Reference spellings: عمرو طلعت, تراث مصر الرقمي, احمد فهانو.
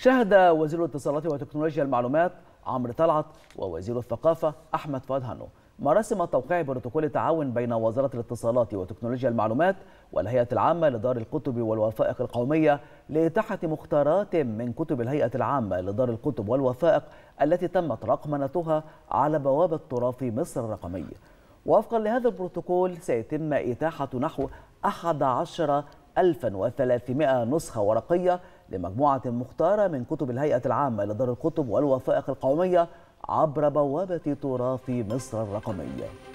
شهد وزير الاتصالات وتكنولوجيا المعلومات عمرو طلعت ووزير الثقافة احمد فهانو مراسم توقيع بروتوكول التعاون بين وزارة الاتصالات وتكنولوجيا المعلومات والهيئة العامة لدار الكتب والوثائق القومية لإتاحة مختارات من كتب الهيئة العامة لدار الكتب والوثائق التي تمت رقمنتها على بوابة تراث مصر الرقمي. وفقا لهذا البروتوكول سيتم إتاحة نحو 11300 نسخة ورقية لمجموعة مختارة من كتب الهيئة العامة لدار الكتب والوثائق القومية عبر بوابة تراث مصر الرقمية.